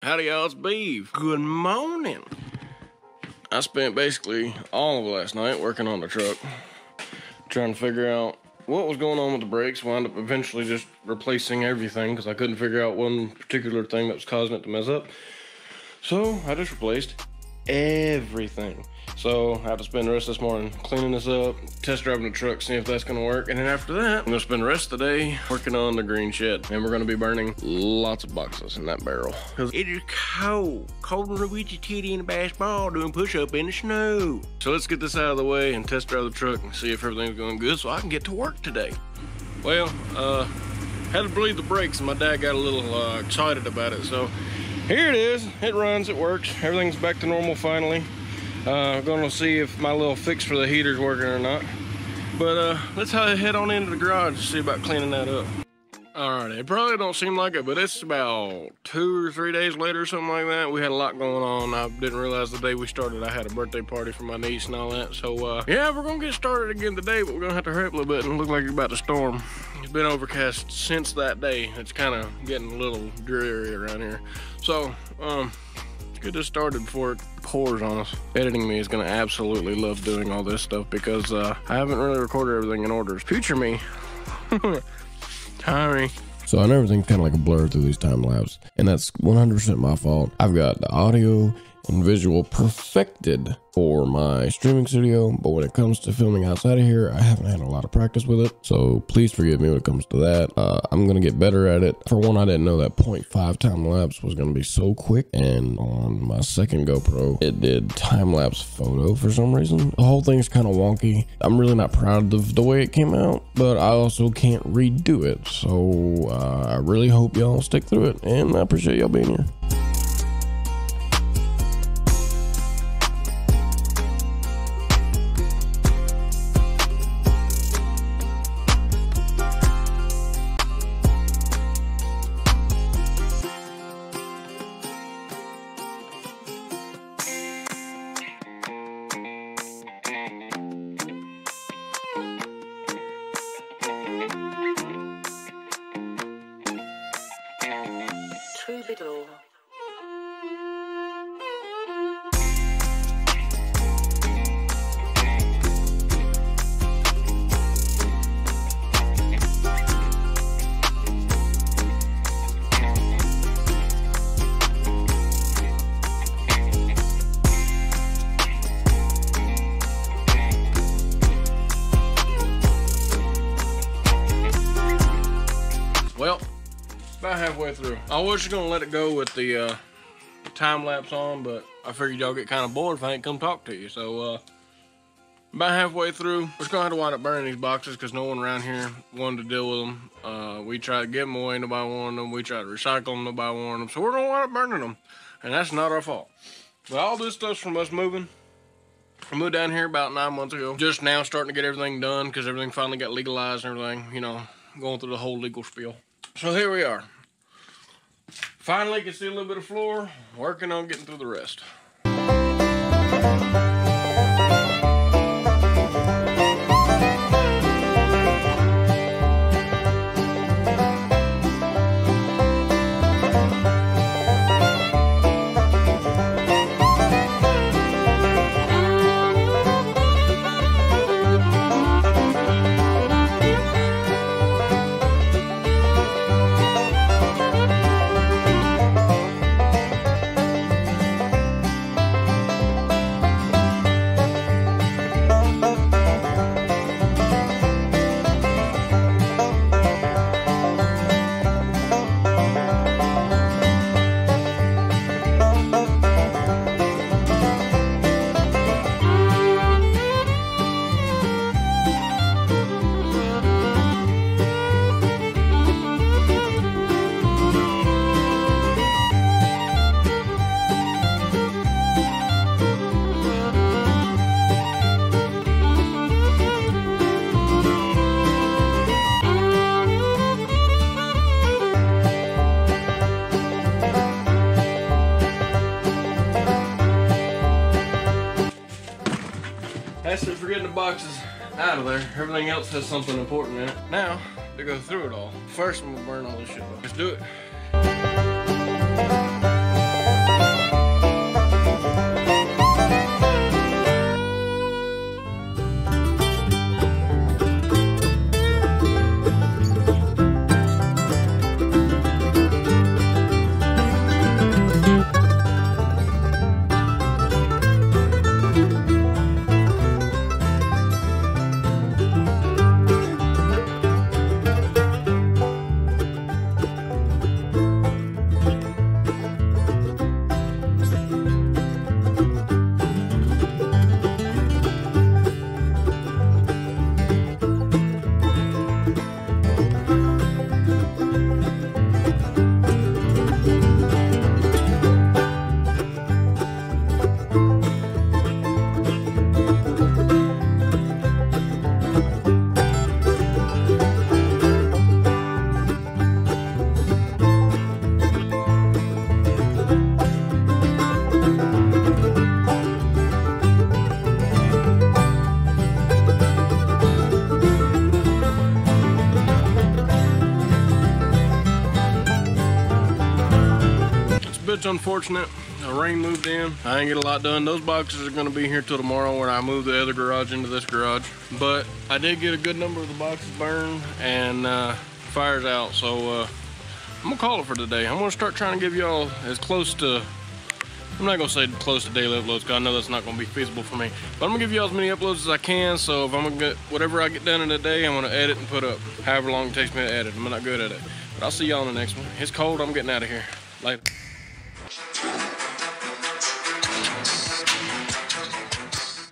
Howdy, y'all's beef. Good morning. I spent basically all of last night working on the truck, trying to figure out what was going on with the brakes. Wound up eventually just replacing everything because I couldn't figure out one particular thing that was causing it to mess up. So I just replaced everything. So I have to spend the rest of this morning cleaning this up, test driving the truck, seeing if that's gonna work. And then after that, I'm gonna spend the rest of the day working on the green shed. And we're gonna be burning lots of boxes in that barrel. Cause it is cold. Cold and Luigi Titty in a basketball doing push up in the snow. So let's get this out of the way and test drive the truck and see if everything's going good so I can get to work today. Well, had to bleed the brakes and my dad got a little excited about it. So here it is, it runs, it works. Everything's back to normal finally. Gonna see if my little fix for the heater's working or not. But let's head on into the garage to see about cleaning that up. All right, it probably don't seem like it, but it's about 2 or 3 days later or something like that. We had a lot going on. I didn't realize the day we started, I had a birthday party for my niece and all that. So yeah, we're gonna get started again today, but we're gonna have to hurry up a little bit and look like it's about to storm. It's been overcast since that day. It's kind of getting a little dreary around here. So, get this started before it pours on us. Editing me is gonna absolutely love doing all this stuff because I haven't really recorded everything in order. Future me. Sorry. So I know everything's kind of like a blur through these time lapse, and that's 100% my fault. I've got the audio and visual perfected for my streaming studio, but when it comes to filming outside of here, I haven't had a lot of practice with it, so please forgive me when it comes to that. I'm gonna get better at it. For one, I didn't know that 0.5 time lapse was gonna be so quick, and on my second GoPro it did time lapse photo for some reason. The whole thing's kind of wonky. I'm really not proud of the way it came out, but I also can't redo it, so I really hope y'all stick through it, and I appreciate y'all being here. Well, about halfway through. I was just gonna let it go with the time lapse on, but I figured y'all get kind of bored if I ain't come talk to you. So about halfway through, we're just gonna have to wind up burning these boxes because no one around here wanted to deal with them. We tried to get them away, nobody wanted them. We tried to recycle them, nobody wanted them. So we're gonna wind up burning them, and that's not our fault. But all this stuff's from us moving. I moved down here about 9 months ago. Just now starting to get everything done because everything finally got legalized and everything, you know, going through the whole legal spiel. So here we are. Finally can see a little bit of floor, working on getting through the rest. That's it for getting the boxes out of there. Everything else has something important in it. Now, to go through it all. First, I'm gonna burn all this shit up. Let's do it. bit's unfortunate. The rain moved in. I ain't get a lot done. Those boxes are gonna be here till tomorrow when I move the other garage into this garage. But I did get a good number of the boxes burned and fire's out. So I'm gonna call it for today. I'm gonna start trying to give y'all as close to, I'm not gonna say close to daily uploads because I know that's not gonna be feasible for me. But I'm gonna give y'all as many uploads as I can. So if I'm gonna get whatever I get done in a day, I'm gonna edit and put up. However long it takes me to edit, I'm not good at it. But I'll see y'all in the next one. It's cold, I'm getting out of here. Later.